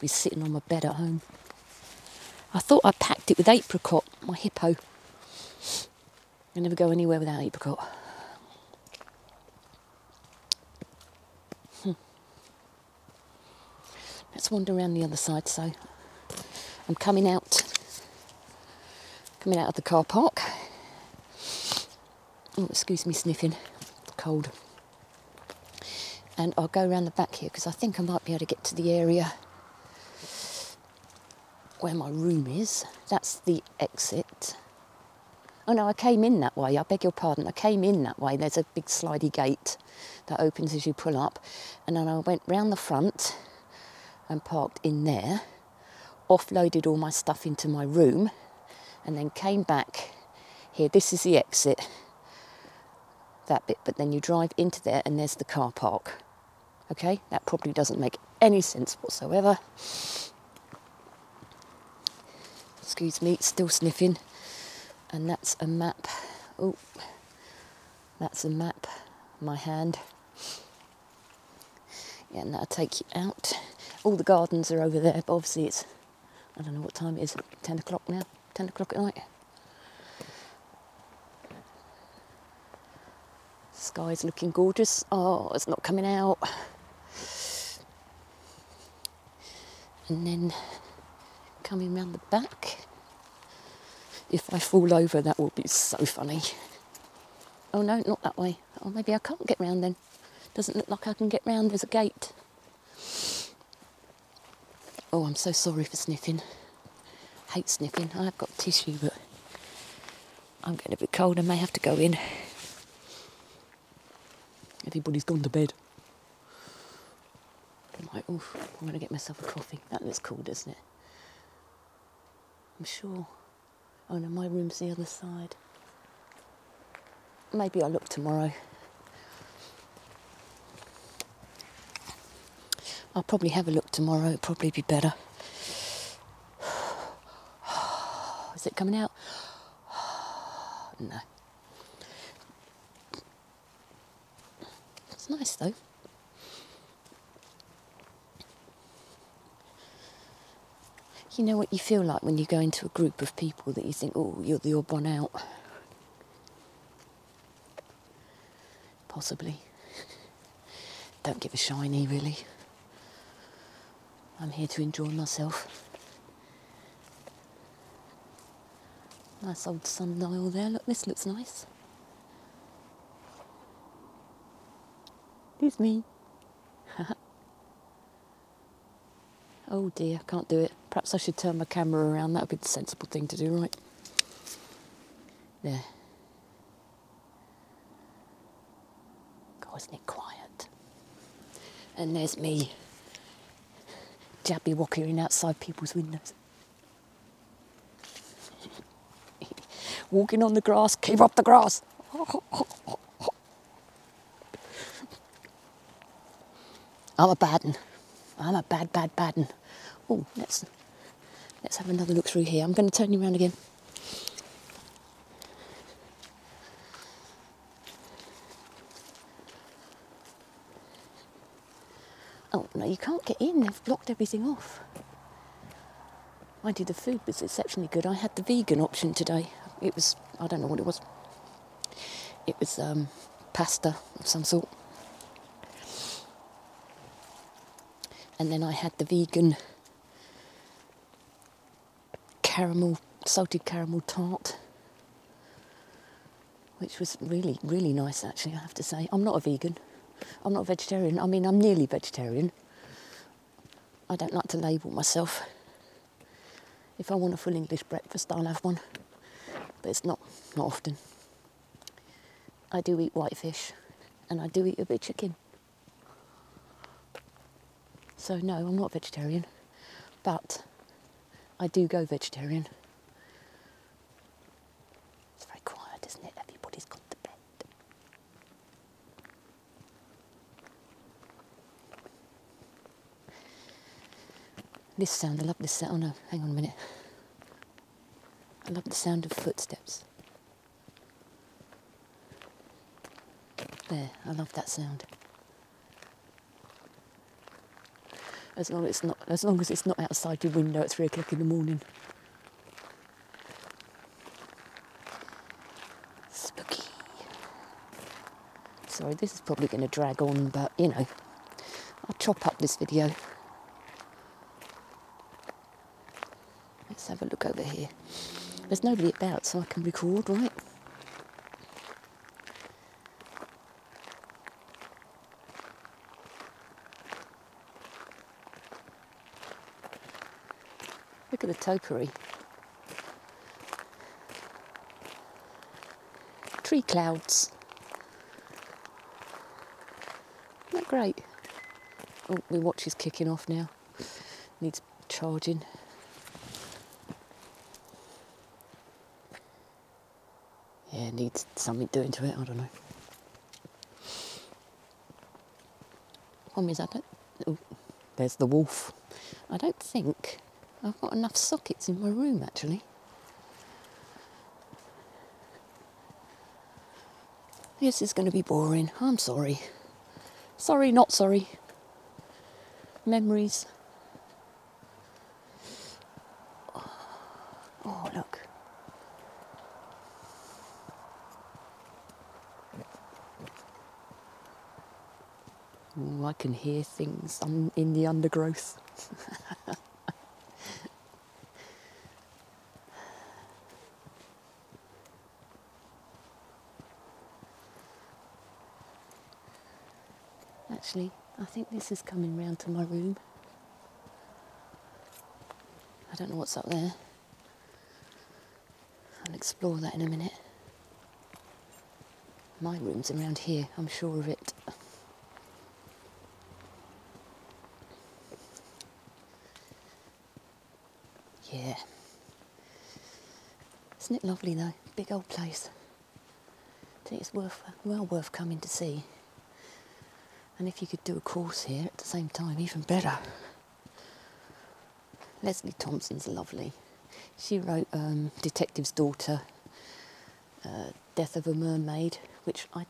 be sitting on my bed at home. I thought I packed it with apricot, my hippo. I never go anywhere without apricot. Let's wander around the other side. So I'm coming out of the car park. Oh, excuse me sniffing, it's cold. And I'll go around the back here because I think I might be able to get to the area where my room is. That's the exit. Oh no, I came in that way, I beg your pardon, I came in that way. There's a big slidey gate that opens as you pull up, and then I went round the front and parked in there, offloaded all my stuff into my room, and then came back here. This is the exit, that bit, but then you drive into there and there's the car park. Okay, that probably doesn't make any sense whatsoever. Excuse me, still sniffing. And that's a map. Oh, that's a map. My hand. Yeah, and that'll take you out. All the gardens are over there, but obviously it's, I don't know what time it is, 10 o'clock now, 10 o'clock at night. Sky's looking gorgeous. Oh, it's not coming out. And then coming round the back. If I fall over, that will be so funny. Oh no, not that way. Oh, maybe I can't get round then. Doesn't look like I can get round. There's a gate. Oh, I'm so sorry for sniffing. Hate sniffing. I've got tissue, but I'm getting a bit cold. I may have to go in. Everybody's gone to bed. I'm like, oh, I'm going to get myself a coffee. That looks cool, doesn't it? I'm sure. Oh no, my room's the other side. Maybe I'll look tomorrow. I'll probably have a look tomorrow, it'll probably be better. Is it coming out? No. It's nice though. You know what you feel like when you go into a group of people that you think, oh, you're the odd one out. Possibly. Don't give a shiny, really. I'm here to enjoy myself. Nice old sundial there. Look, this looks nice. It's me. Oh dear, I can't do it. Perhaps I should turn my camera around. That would be the sensible thing to do, right? There. God, isn't it quiet? And there's me. Jabby walking outside people's windows. Walking on the grass. Keep up the grass. I'm a bad un. I'm a bad un. Oh, let's have another look through here. I'm going to turn you around again. Oh, no, you can't get in. They've blocked everything off. I did, the food was exceptionally good. I had the vegan option today. It was, I don't know what it was. It was pasta of some sort. And then I had the vegan caramel, salted caramel tart, which was really, really nice actually, I have to say. I'm not a vegan, I'm not a vegetarian, I mean, I'm nearly vegetarian. I don't like to label myself. If I want a full English breakfast, I'll have one, but it's not often. I do eat white fish, and I do eat a bit of chicken. So no, I'm not vegetarian, but I do go vegetarian. It's very quiet, isn't it? Everybody's gone to bed. This sound, I love this sound. Oh no, hang on a minute. I love the sound of footsteps. There, I love that sound. as long as it's not outside your window at 3 o'clock in the morning. Spooky. Sorry, this is probably going to drag on, but you know, I'll chop up this video. Let's have a look over here. There's nobody about, so I can record, right? Look at the topiary. Tree clouds. Isn't that great? Oh, my watch is kicking off now. Needs charging. Yeah, it needs something doing to it, I don't know. Problem is, oh, there's the wolf. I don't think I've got enough sockets in my room, actually. This is going to be boring. I'm sorry. Sorry, not sorry. Memories. Oh, look. Ooh, I can hear things in the undergrowth. Actually, I think this is coming round to my room. I don't know what's up there. I'll explore that in a minute. My room's around here, I'm sure of it. Yeah. Isn't it lovely though? Big old place. I think it's well worth coming to see. And if you could do a course here at the same time, even better. Leslie Thompson's lovely. She wrote Detective's Daughter, Death of a Mermaid, which I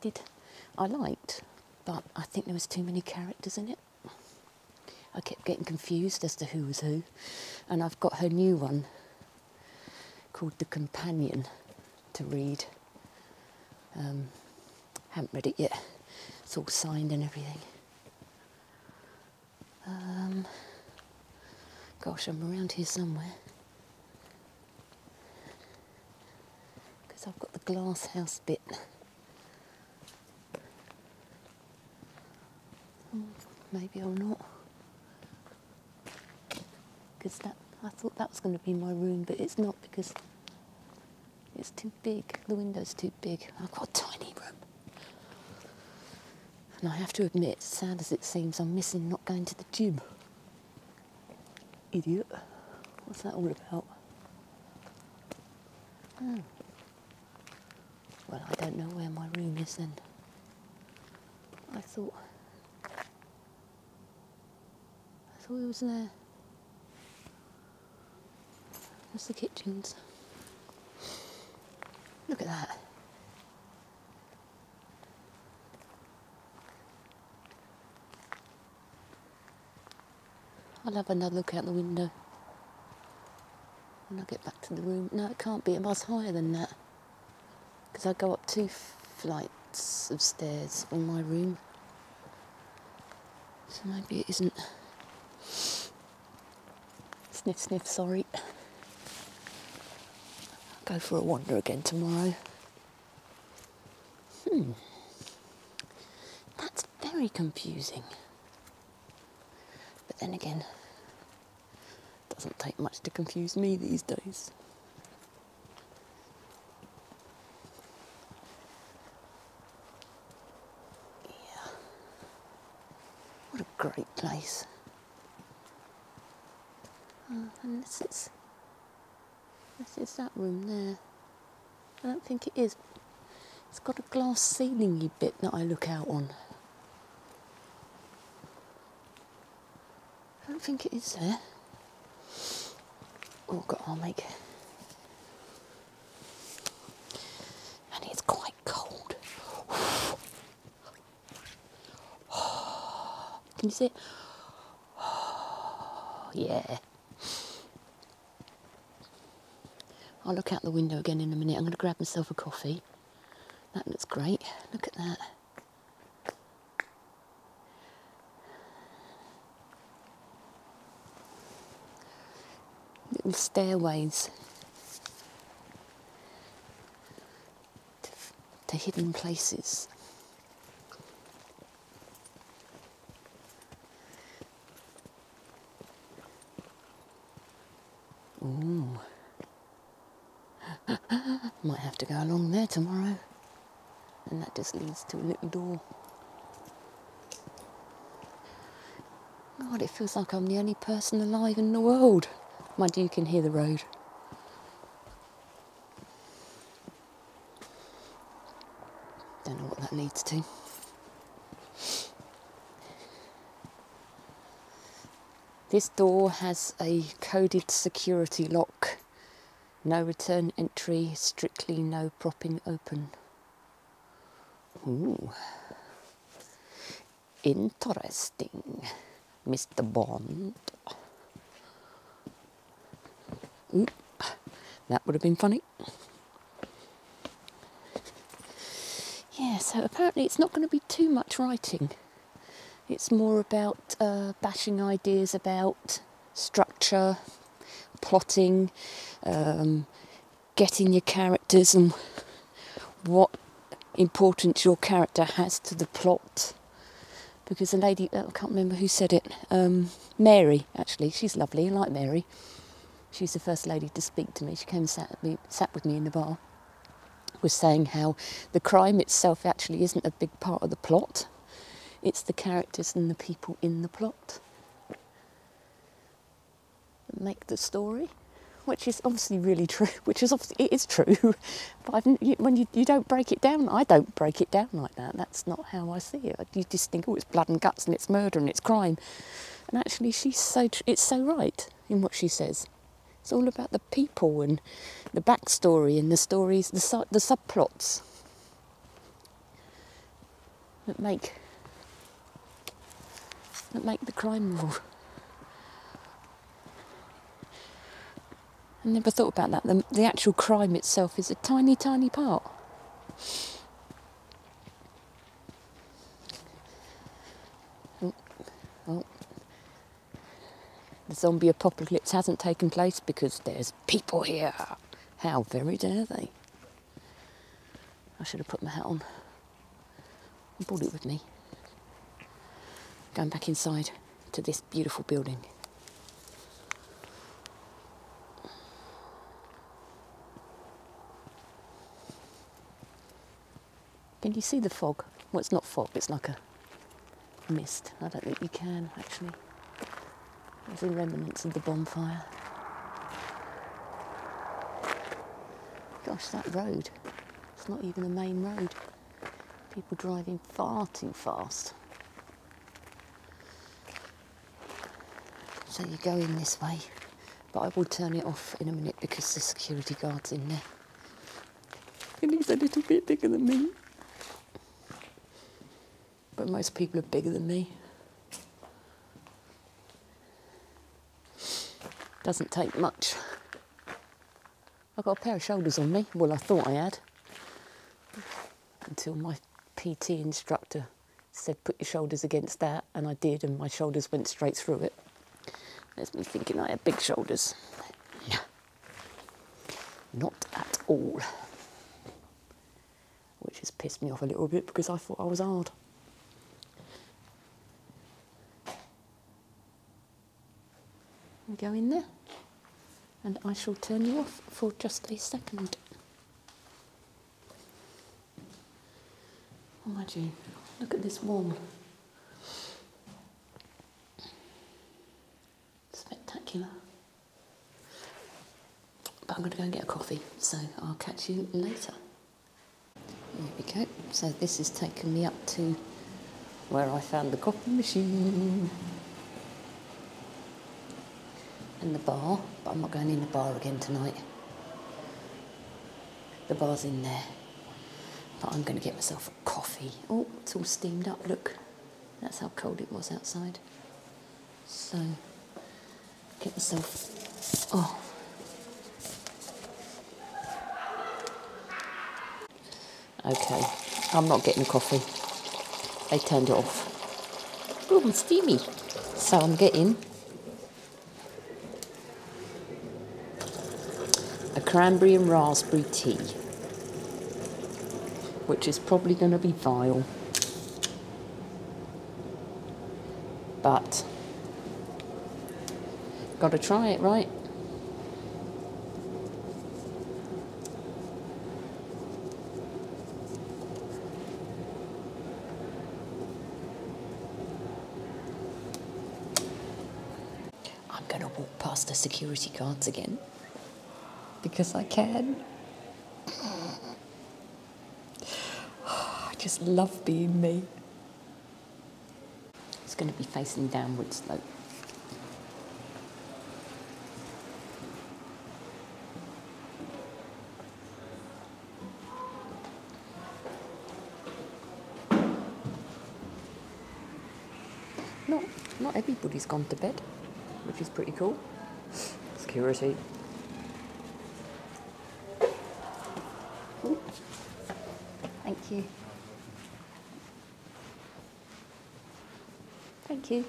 liked, but I think there was too many characters in it. I kept getting confused as to who was who. And I've got her new one called The Companion to read. Haven't read it yet. It's all signed and everything. Gosh, I'm around here somewhere. Because I've got the glass house bit. Maybe or not. Because I thought that was going to be my room, but it's not because it's too big. The window's too big. I've got a tiny room. And I have to admit, sad as it seems, I'm missing not going to the gym. Idiot. What's that all about? Oh. Well, I don't know where my room is then. I thought it was there. That's the kitchens. Look at that. I'll have another look out the window when I get back to the room. No, it can't be. It was higher than that because I go up 2 flights of stairs from my room. So maybe it isn't. Sniff, sniff, sorry. I'll go for a wander again tomorrow. That's very confusing. Then again, it doesn't take much to confuse me these days. Yeah. What a great place. Unless it's that room there. I don't think it is. It's got a glass ceiling-y bit that I look out on. I think it is there. Oh God, I'll make it. And it's quite cold. Can you see it? yeah. I'll look out the window again in a minute. I'm going to grab myself a coffee. That looks great. Look at that. Little stairways to hidden places. Ooh. Might have to go along there tomorrow. And that just leads to a little door. God, it feels like I'm the only person alive in the world. Mind you, you can hear the road. Don't know what that leads to. This door has a coded security lock. No return entry, strictly no propping open. Ooh. Interesting, Mr. Bond. Ooh. That would have been funny. Yeah, so apparently it's not going to be too much writing. It's more about bashing ideas about structure, plotting, getting your characters and what importance your character has to the plot. Because the lady, I can't remember who said it, Mary, actually, she's lovely, I like Mary. She's the first lady to speak to me. She came and sat with me in the bar, was saying how the crime itself actually isn't a big part of the plot. It's the characters and the people in the plot that make the story, which is obviously really true, which is obviously, it is true, but when you don't break it down, I don't break it down like that. That's not how I see it. You just think, oh, it's blood and guts and it's murder and it's crime. And actually it's so right in what she says. It's all about the people and the backstory and the stories, the subplots that make the crime real. I never thought about that. The actual crime itself is a tiny, tiny part. Oh, oh. The zombie apocalypse hasn't taken place because there's people here. How very dare they? I should have put my hat on. I brought it with me. Going back inside to this beautiful building. Can you see the fog? Well, it's not fog, it's like a mist. I don't think you can, actually. There's the remnants of the bonfire. Gosh, that road. It's not even a main road. People driving far too fast. So you go in this way. But I will turn it off in a minute because the security guard's in there. And he's a little bit bigger than me. But most people are bigger than me. Doesn't take much. I've got a pair of shoulders on me. Well, I thought I had. Until my PT instructor said, put your shoulders against that. And I did, and my shoulders went straight through it. There's me thinking I had big shoulders. No. Not at all. Which has pissed me off a little bit because I thought I was hard. Go in there, and I shall turn you off for just a second. Oh my gee, look at this wall. Spectacular. But I'm going to go and get a coffee, so I'll catch you later. There we go. So this has taken me up to where I found the coffee machine. And the bar, but I'm not going in the bar again tonight. The bar's in there, but I'm going to get myself a coffee. Oh, it's all steamed up, look. That's how cold it was outside. So, get myself... Oh. Okay, I'm not getting coffee. They turned it off. Ooh, it's steamy. So I'm getting a cranberry and raspberry tea, which is probably going to be vile, but gotta try it, right? I'm gonna walk past the security guards again because I can. I just love being me. It's gonna be facing downwards though. Not everybody's gone to bed, which is pretty cool. Security. Ooh. Thank you. Thank you.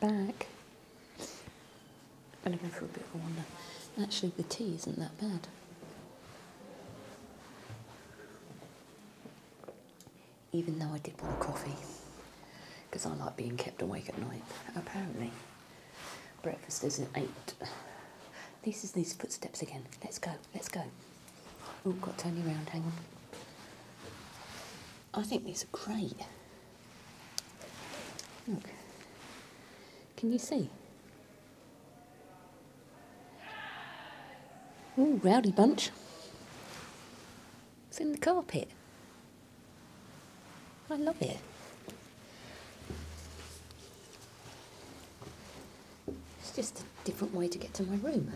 Back. I'm going to go for a bit of a wander. Actually, the tea isn't that bad. Even though I did want a coffee, because I like being kept awake at night. Apparently, breakfast is at 8. This is these footsteps again. Let's go, let's go. Oh, got to turn you around, hang on. I think these are great. Look. Can you see? Ooh, rowdy bunch. It's in the carpet. I love it. It's just a different way to get to my room.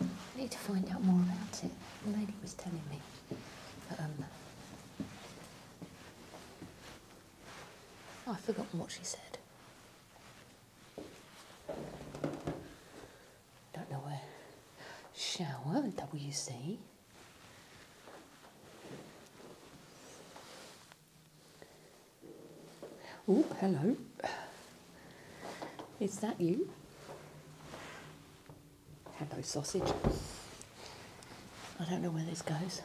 I need to find out more about it. The lady was telling me. But, I've forgotten what she said. Don't know where. Shower, WC. Oh, hello. Is that you? Hello, sausage. I don't know where this goes.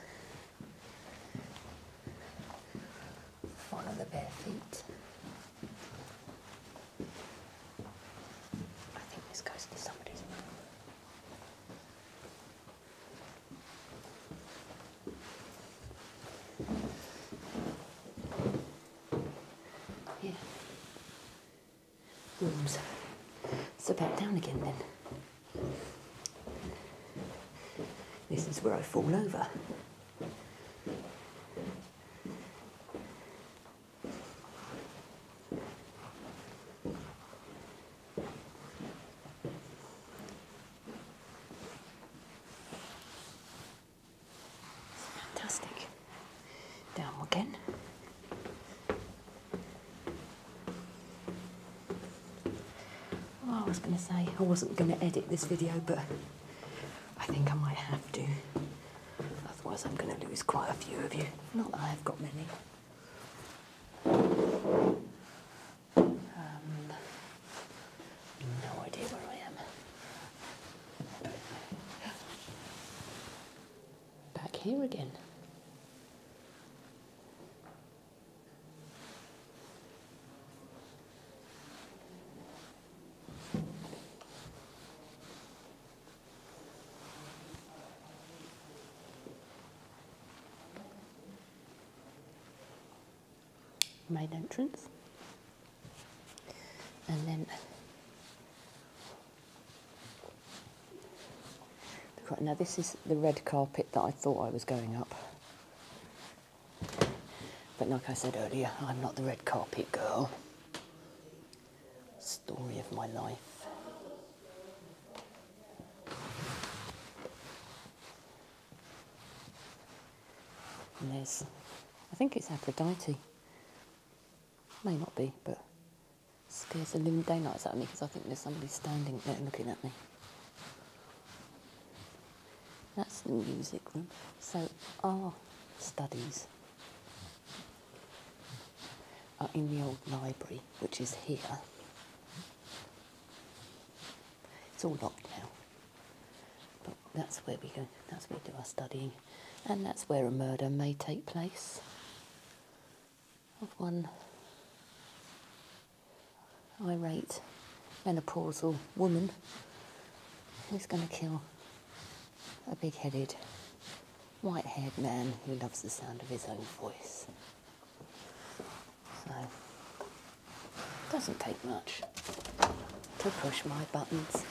Follow the bare feet. So back down again then. This is where I fall over. Fantastic. Down again. I was going to say I wasn't going to edit this video, but I think I might have to, otherwise I'm going to lose quite a few of you. Not that I've got many. No idea where I am. Back here again. Main entrance, and then Right, now this is the red carpet that I thought I was going up. But like I said earlier, I'm not the red carpet girl. Story of my life. And there's, I think it's Aphrodite. May not be, but scares the living daylights out of me because I think there's somebody standing there looking at me. That's the music room. So our studies are in the old library, which is here. It's all locked now, but that's where we go. That's where we do our studying, and that's where a murder may take place of one irate menopausal woman who's going to kill a big-headed, white-haired man who loves the sound of his own voice. So, it doesn't take much to push my buttons,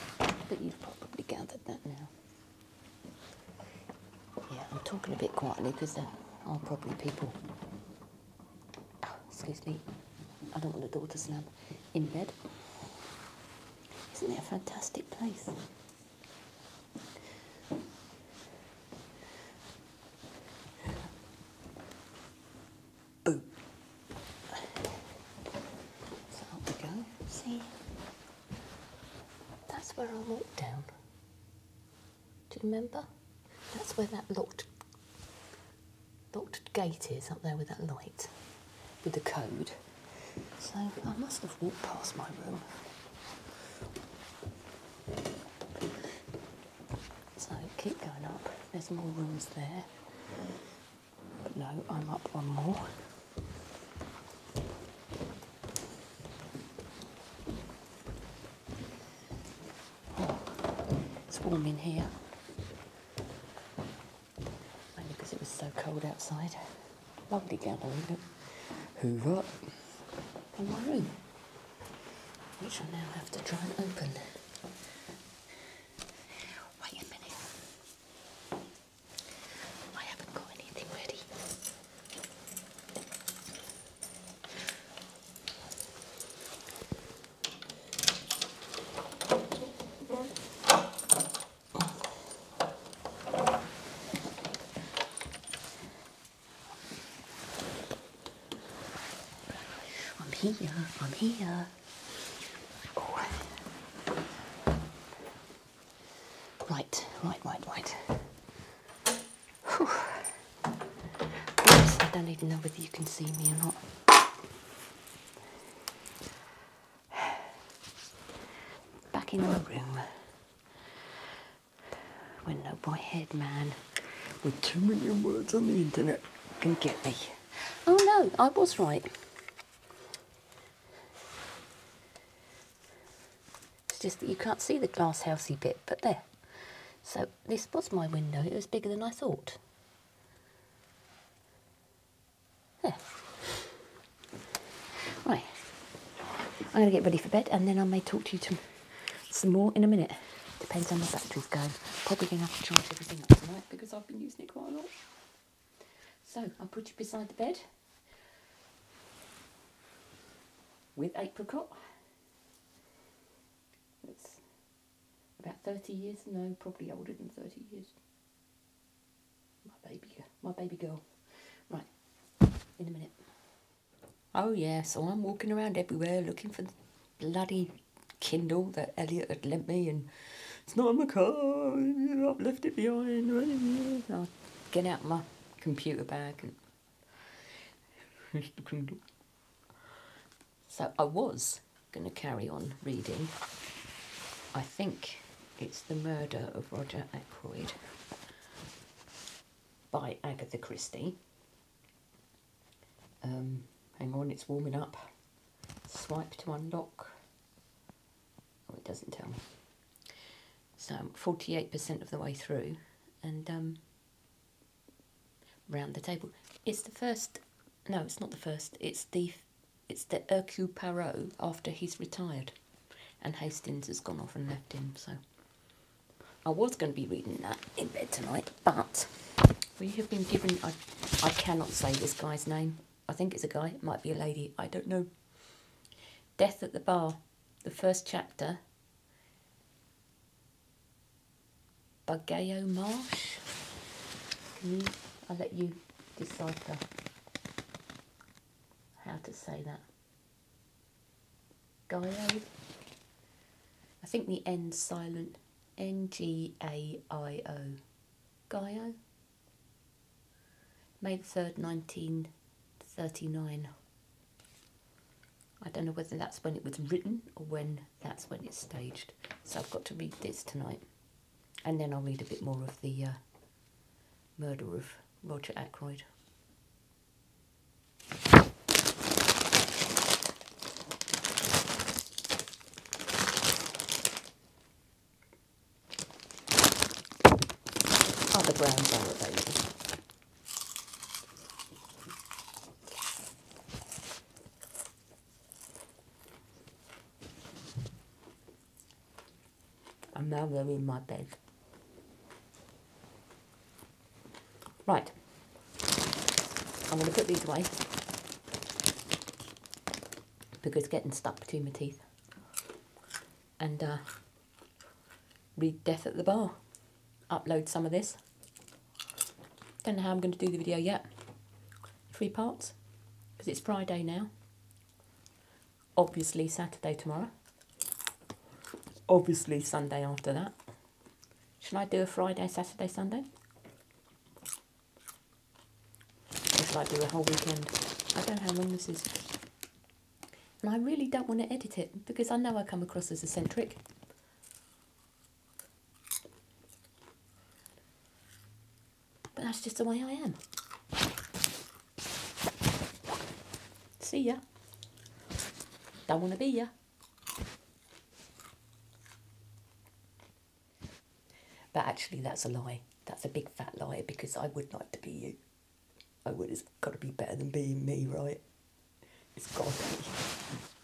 but you've probably gathered that now. Yeah, I'm talking a bit quietly because there are probably people, oh, excuse me, I don't want the door to slam, in bed. Isn't it a fantastic place? Remember? That's where that locked gate is, up there with that light, with the code. So I must have walked past my room. So keep going up. There's more rooms there. But no, I'm up one more. Oh, it's warm in here. Cold outside. Lovely gallery, look. Hoover. In my room, which I now have to try and open. Wait a minute. I haven't got anything ready. I'm here. Oh. Right. Whew. Oops, I don't even know whether you can see me or not. Back in my room, when no white-haired man with 2 million words on the internet can get me. Oh no, I was right. Just that you can't see the glass housey bit, but there. So this was my window. It was bigger than I thought. There. Right. I'm going to get ready for bed, and then I may talk to you some more in a minute. Depends on my batteries go. Probably going to have to charge everything up tonight because I've been using it quite a lot. So I'll put you beside the bed with apricot. It's about 30 years, no, probably older than 30 years. My baby girl. Right, in a minute. Oh yeah, so I'm walking around everywhere looking for the bloody Kindle that Elliot had lent me, and it's not in my car, I've left it behind. I'll get out my computer bag and here's the Kindle. So I was going to carry on reading. I think it's The Murder of Roger Ackroyd by Agatha Christie. Hang on, it's warming up. Swipe to unlock. Oh, it doesn't tell me. So I'm 48% of the way through, and round the table. It's the first. No, it's not the first. It's the Hercule Poirot after he's retired. And Hastings has gone off and left him, so I was going to be reading that in bed tonight, but we have been given, I cannot say this guy's name. I think it's a guy, it might be a lady, I don't know. Death at the Bar, the first chapter, by Ngaio Marsh. Can you, I'll let you decipher how to say that. Ngaio. I think the end's silent. Ngaio. Ngaio. May the 3rd, 1939. I don't know whether that's when it was written or when that's when it's staged. So I've got to read this tonight. And then I'll read a bit more of The Murder of Roger Ackroyd. Other brands are available. I'm now in my bed. Right, I'm going to put these away because it's getting stuck between my teeth, and read Death at the Bar, upload some of this. Don't know how I'm going to do the video yet, 3 parts, because it's Friday now, obviously Saturday tomorrow, obviously Sunday after that. Should I do a Friday, Saturday, Sunday? Like do a whole weekend. I don't know how long this is, and I really don't want to edit it because I know I come across as eccentric. But that's just the way I am. See ya. Don't want to be ya. But actually, that's a lie. That's a big fat lie because I would like to be you. It's got to be better than being me, right? It's got to be.